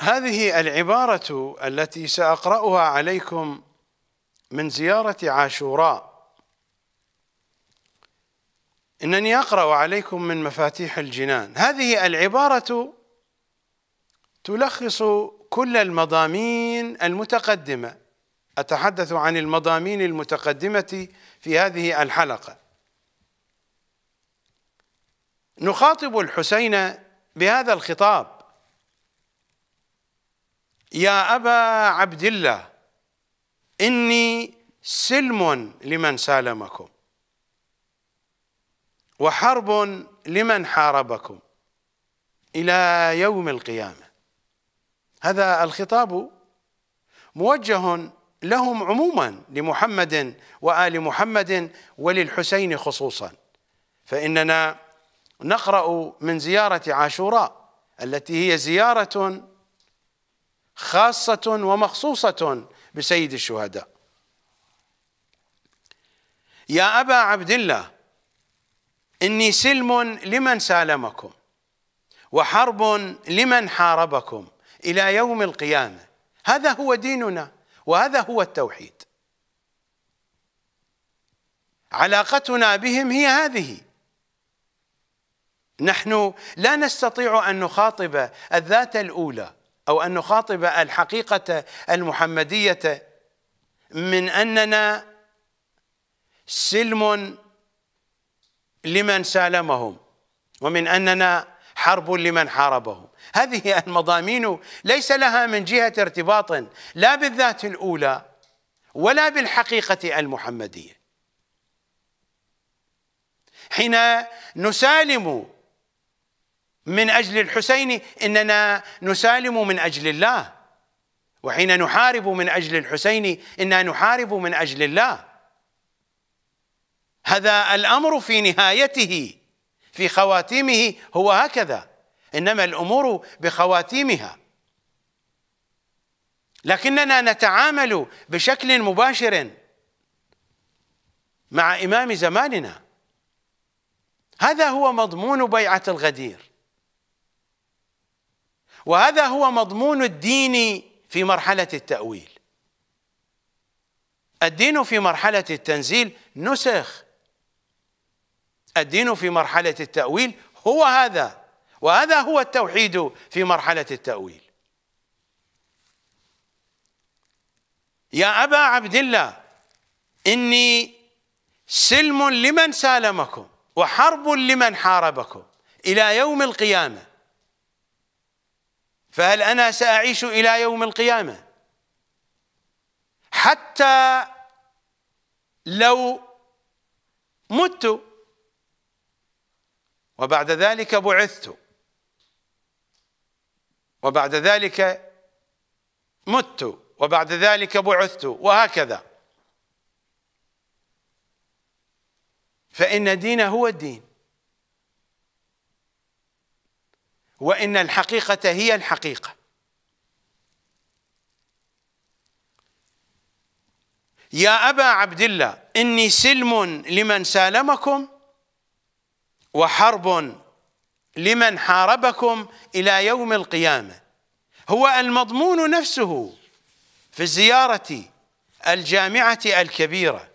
هذه العبارة التي سأقرأها عليكم من زيارة عاشوراء، إنني أقرأ عليكم من مفاتيح الجنان. هذه العبارة تلخص كل المضامين المتقدمة، أتحدث عن المضامين المتقدمة في هذه الحلقة. نخاطب الحسين بهذا الخطاب: يا أبا عبد الله، إني سلم لمن سالمكم، وحرب لمن حاربكم، إلى يوم القيامة. هذا الخطاب موجه لهم عموما، لمحمد وآل محمد وللحسين خصوصا، فإننا نقرأ من زيارة عاشوراء التي هي زيارة خاصة ومخصوصة بسيد الشهداء. يا أبا عبد الله، إني سلم لمن سالمكم، وحرب لمن حاربكم، إلى يوم القيامة. هذا هو ديننا، وهذا هو التوحيد. علاقتنا بهم هي هذه. نحن لا نستطيع أن نخاطب الذات الأولى أو أن نخاطب الحقيقة المحمدية من أننا سلم لمن سالمهم ومن أننا حرب لمن حاربهم. هذه المضامين ليس لها من جهة ارتباط لا بالذات الأولى ولا بالحقيقة المحمدية. حين نسالم من أجل الحسين إننا نسالم من أجل الله، وحين نحارب من أجل الحسين إننا نحارب من أجل الله. هذا الأمر في نهايته، في خواتيمه، هو هكذا، إنما الأمور بخواتيمها. لكننا نتعامل بشكل مباشر مع إمام زماننا. هذا هو مضمون بيعة الغدير، وهذا هو مضمون الدين في مرحلة التأويل. الدين في مرحلة التنزيل نسخ، الدين في مرحلة التأويل هو هذا، وهذا هو التوحيد في مرحلة التأويل. يا أبا عبد الله، إني سلم لمن سالمكم، وحرب لمن حاربكم، إلى يوم القيامة. فهل أنا سأعيش إلى يوم القيامة؟ حتى لو مت وبعد ذلك بعثت، وبعد ذلك مت وبعد ذلك بعثت، وهكذا، فإن دين هو الدين، وإن الحقيقة هي الحقيقة. يا أبا عبد الله، إني سلم لمن سالمكم، وحرب لمن حاربكم، إلى يوم القيامة. هو المضمون نفسه في الزيارة الجامعة الكبيرة.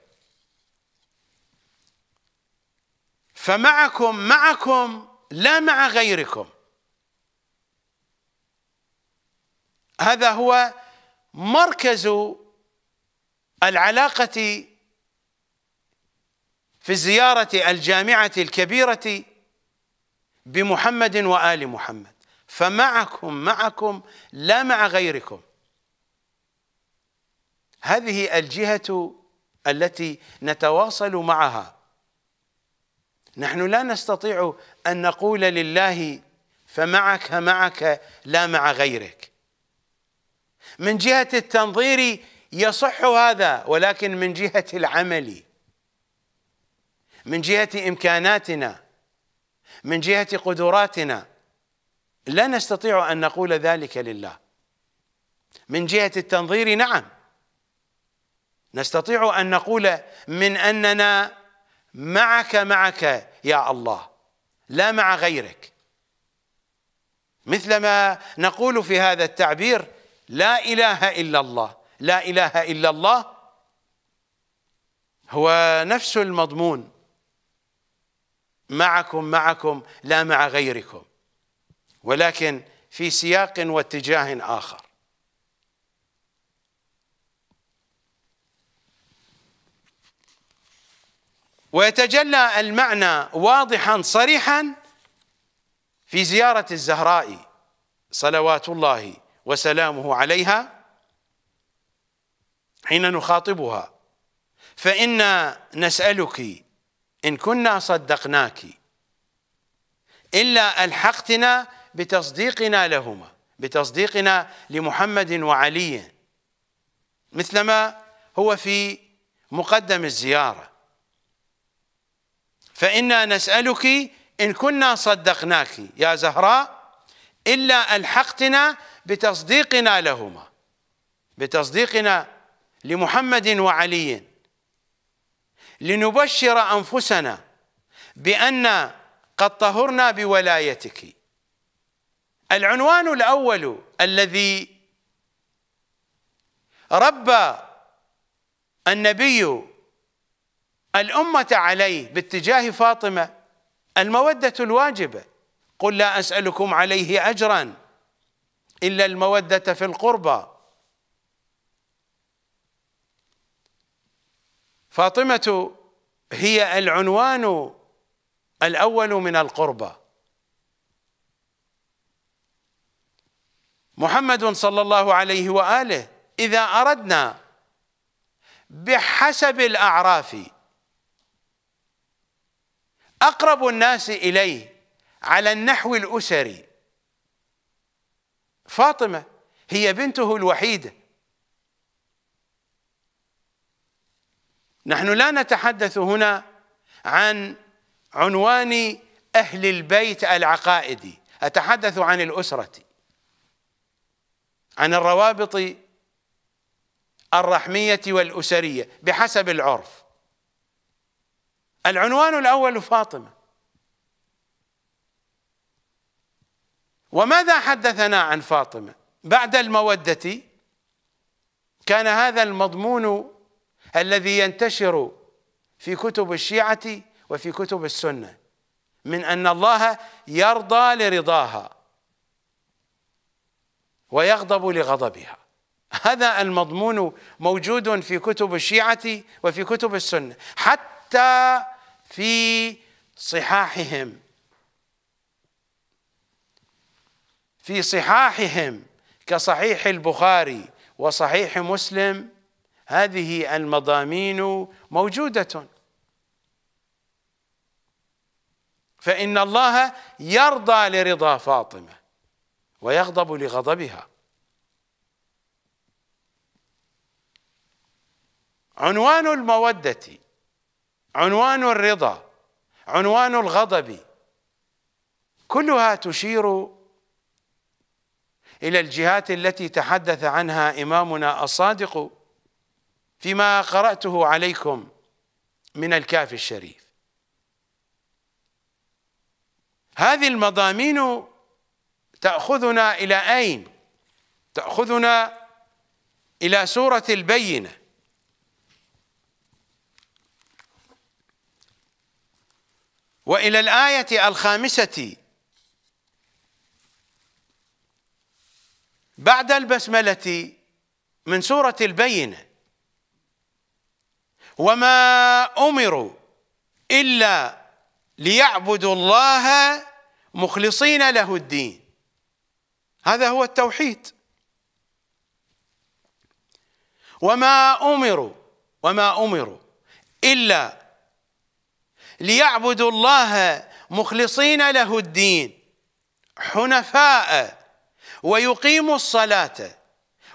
فمعكم معكم لا مع غيركم، هذا هو مركز العلاقة في الزيارة الجامعة الكبيرة بمحمد وآل محمد. فمعكم معكم لا مع غيركم، هذه الجهة التي نتواصل معها. نحن لا نستطيع أن نقول لله فمعك معك لا مع غيرك. من جهة التنظير يصح هذا، ولكن من جهة العمل، من جهة إمكاناتنا، من جهة قدراتنا، لا نستطيع أن نقول ذلك لله. من جهة التنظير نعم، نستطيع أن نقول من أننا معك معك يا الله لا مع غيرك، مثلما نقول في هذا التعبير لا إله إلا الله، لا إله إلا الله هو نفس المضمون، معكم لا مع غيركم، ولكن في سياق واتجاه آخر. ويتجلى المعنى واضحا صريحا في زيارة الزهراء صلوات الله وسلامه عليها حين نخاطبها: فإنا نسألك إن كنا صدقناك إلا ألحقتنا بتصديقنا لهما، بتصديقنا لمحمد وعلي، مثلما هو في مقدم الزيارة. فإنا نسألك إن كنا صدقناك يا زهراء إلا ألحقتنا بتصديقنا لهما، بتصديقنا لمحمد وعلي، لنبشر أنفسنا بأن قد طهرنا بولايتك. العنوان الأول الذي ربى النبي الأمة عليه باتجاه فاطمة المودة الواجبة: قل لا أسألكم عليه أجرا إلا المودة في القربى. فاطمة هي العنوان الأول من القربى. محمد صلى الله عليه وآله إذا أردنا بحسب الأعراف أقرب الناس إليه على النحو الأسري، فاطمة هي بنته الوحيدة. نحن لا نتحدث هنا عن عنوان أهل البيت العقائدي، أتحدث عن الأسرة، عن الروابط الرحمية والأسرية بحسب العرف. العنوان الأول فاطمة. وماذا حدثنا عن فاطمة بعد المودة؟ كان هذا المضمون الذي ينتشر في كتب الشيعة وفي كتب السنة من أن الله يرضى لرضاها ويغضب لغضبها. هذا المضمون موجود في كتب الشيعة وفي كتب السنة، حتى في صحاحهم، في صحاحهم كصحيح البخاري وصحيح مسلم هذه المضامين موجودة. فإن الله يرضى لرضا فاطمة ويغضب لغضبها. عنوان المودة، عنوان الرضا، عنوان الغضب، كلها تشير إلى الجهات التي تحدث عنها إمامنا الصادق فيما قرأته عليكم من الكافي الشريف. هذه المضامين تأخذنا إلى أين؟ تأخذنا إلى سورة البينة. وإلى الآية الخامسة بعد البسملة من سورة البينة: وما أمروا إلا ليعبدوا الله مخلصين له الدين. هذا هو التوحيد. وما أمروا إلا ليعبدوا الله مخلصين له الدين حنفاء ويقيموا الصلاة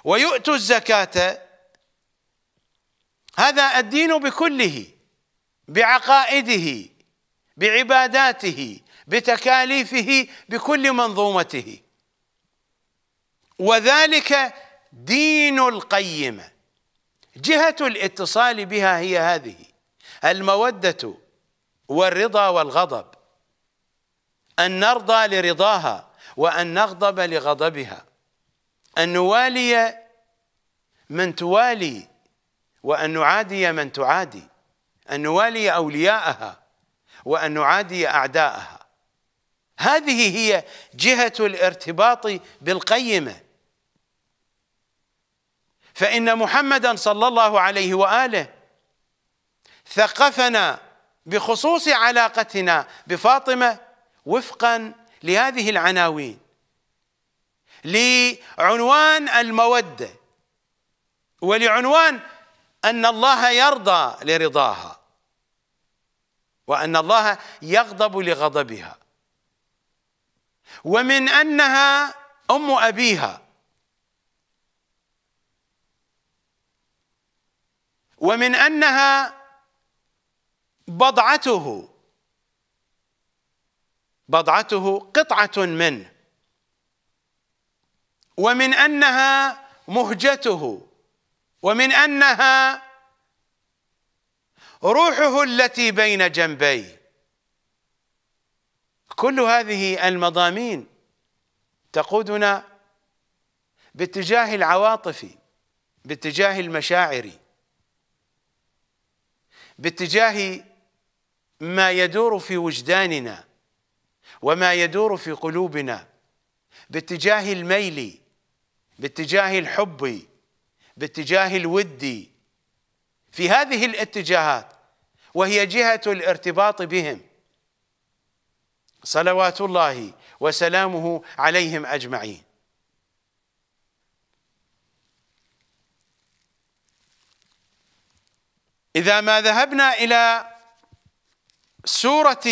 ويؤتوا الزكاة. هذا الدين بكله، بعقائده، بعباداته، بتكاليفه، بكل منظومته، وذلك دين القيمة. جهة الاتصال بها هي هذه المودة والرضا والغضب، أن نرضى لرضاها وأن نغضب لغضبها، أن نوالي من توالي وأن نعادي من تعادي، أن نوالي أولياءها وأن نعادي أعداءها. هذه هي جهة الارتباط بالقيمة. فإن محمدا صلى الله عليه وآله ثقفنا بخصوص علاقتنا بفاطمة وفقا لهذه العناوين، لعنوان المودة، ولعنوان أن الله يرضى لرضاها، وأن الله يغضب لغضبها، ومن أنها أم أبيها، ومن أنها بضعته، بضعته قطعة منه، ومن أنها مهجته، ومن أنها روحه التي بين جنبيه. كل هذه المضامين تقودنا باتجاه العواطفي، باتجاه المشاعري، باتجاه ما يدور في وجداننا وما يدور في قلوبنا، باتجاه الميل، باتجاه الحب، باتجاه الود، في هذه الاتجاهات، وهي جهة الارتباط بهم صلوات الله وسلامه عليهم أجمعين. إذا ما ذهبنا إلى سورة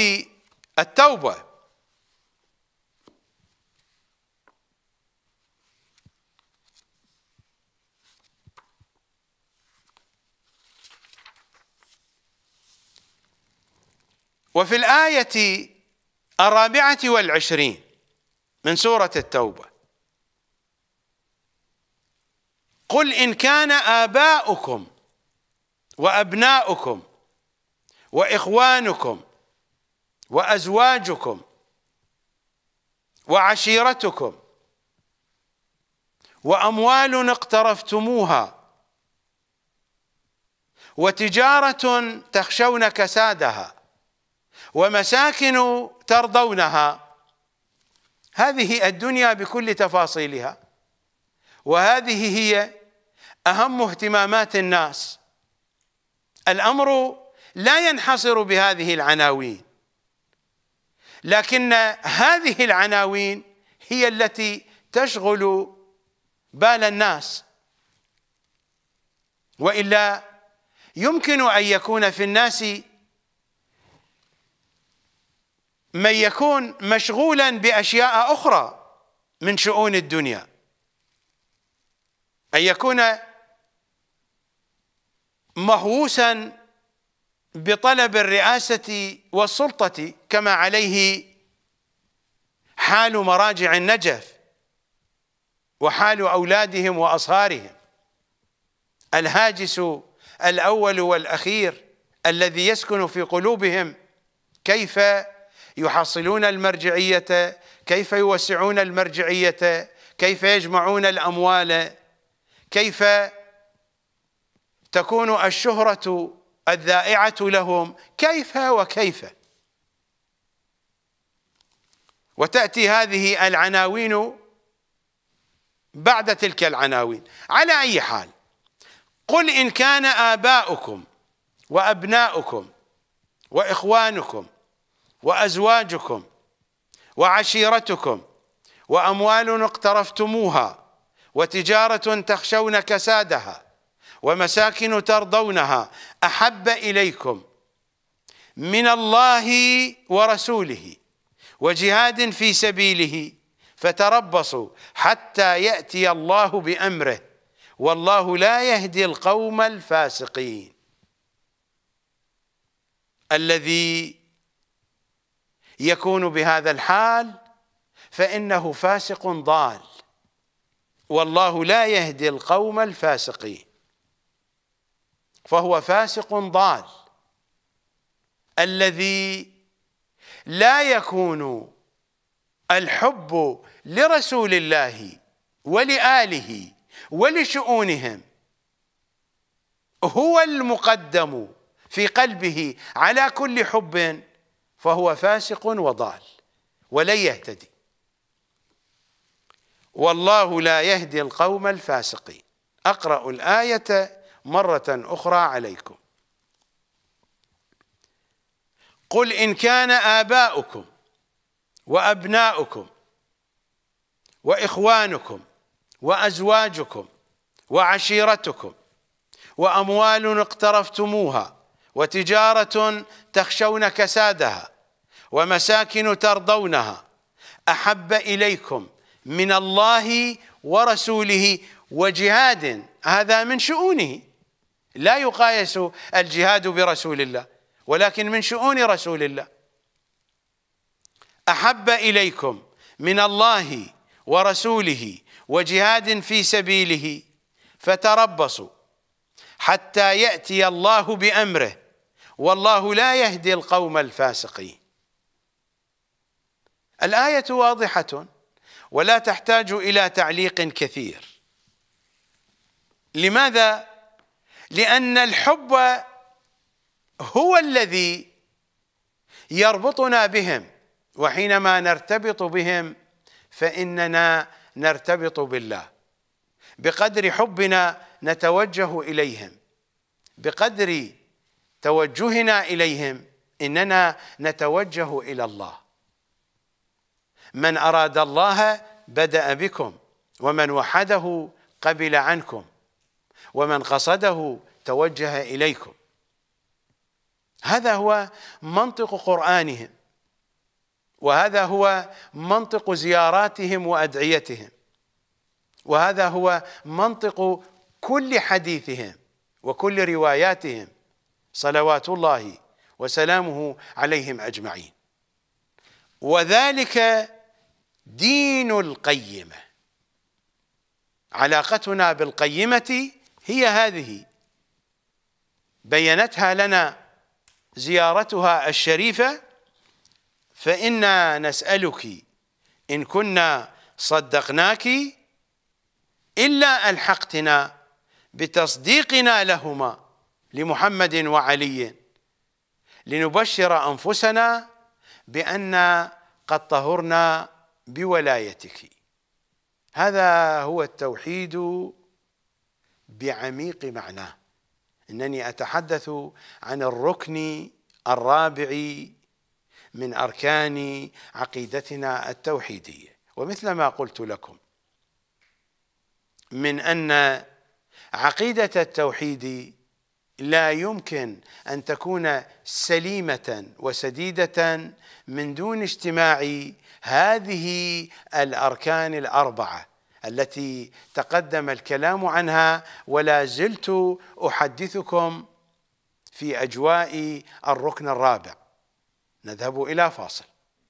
التوبة، وفي الآية 24 من سورة التوبة: قل إن كان آباؤكم وأبناؤكم وإخوانكم وأزواجكم وعشيرتكم وأموال اقترفتموها وتجارة تخشون كسادها ومساكن ترضونها، هذه الدنيا بكل تفاصيلها، وهذه هي أهم اهتمامات الناس. الأمر لا ينحصر بهذه العناوين، لكن هذه العناوين هي التي تشغل بال الناس، وإلا يمكن أن يكون في الناس من يكون مشغولا بأشياء أخرى من شؤون الدنيا، أن يكون مهووسا بطلب الرئاسة والسلطة كما عليه حال مراجع النجف وحال أولادهم وأصهارهم، الهاجس الأول والأخير الذي يسكن في قلوبهم، كيف يحصلون المرجعية، كيف يوسعون المرجعية، كيف يجمعون الأموال، كيف تكون الشهرة الذائعة لهم، كيف وكيف. وتأتي هذه العناوين بعد تلك العناوين. على أي حال، قل إن كان آباؤكم وأبناؤكم وإخوانكم وأزواجكم وعشيرتكم وأموال اقترفتموها وتجارة تخشون كسادها ومساكن ترضونها أحب إليكم من الله ورسوله وجهاد في سبيله فتربصوا حتى يأتي الله بأمره والله لا يهدي القوم الفاسقين. الذي يكون بهذا الحال فإنه فاسق ضال، والله لا يهدي القوم الفاسقين، فهو فاسق ضال الذي لا يكون الحب لرسول الله ولآله ولشؤونهم هو المقدم في قلبه على كل حب فهو فاسق وضال ولن يهتدي، والله لا يهدي القوم الفاسقين. أقرأ الآية مرة أخرى عليكم. قل إن كان آباؤكم وأبناؤكم وإخوانكم وأزواجكم وعشيرتكم وأموال اقترفتموها وتجارة تخشون كسادها ومساكن ترضونها أحب إليكم من الله ورسوله وجهاد، هذا من شؤونه، لا يقايس الجهاد برسول الله ولكن من شؤون رسول الله. أحب إليكم من الله ورسوله وجهاد في سبيله فتربصوا حتى يأتي الله بأمره والله لا يهدي القوم الفاسقين. الآية واضحة ولا تحتاج إلى تعليق كثير. لماذا؟ لأن الحب هو الذي يربطنا بهم، وحينما نرتبط بهم فإننا نرتبط بالله، بقدر حبنا نتوجه إليهم، بقدر توجهنا إليهم إننا نتوجه إلى الله. من أراد الله بدأ بكم، ومن وحده قبل عنكم، ومن قصده توجه إليكم. هذا هو منطق قرآنهم، وهذا هو منطق زياراتهم وأدعيتهم، وهذا هو منطق كل حديثهم وكل رواياتهم صلوات الله وسلامه عليهم أجمعين. وذلك دين القيمة. علاقتنا بالقيمة هي هذه، بيّنتها لنا زيارتها الشريفة. فإنا نسألك إن كنا صدقناك إلا ألحقتنا بتصديقنا لهما لمحمد وعلي لنبشر أنفسنا بأننا قد طهرنا بولايتك. هذا هو التوحيد بعميق معناه. إنني أتحدث عن الركن الرابع من أركان عقيدتنا التوحيدية، ومثلما قلت لكم من أن عقيدة التوحيد لا يمكن أن تكون سليمة وسديدة من دون اجتماع هذه الأركان الأربعة التي تقدم الكلام عنها، ولا زلت أحدثكم في أجواء الركن الرابع. نذهب إلى فاصل.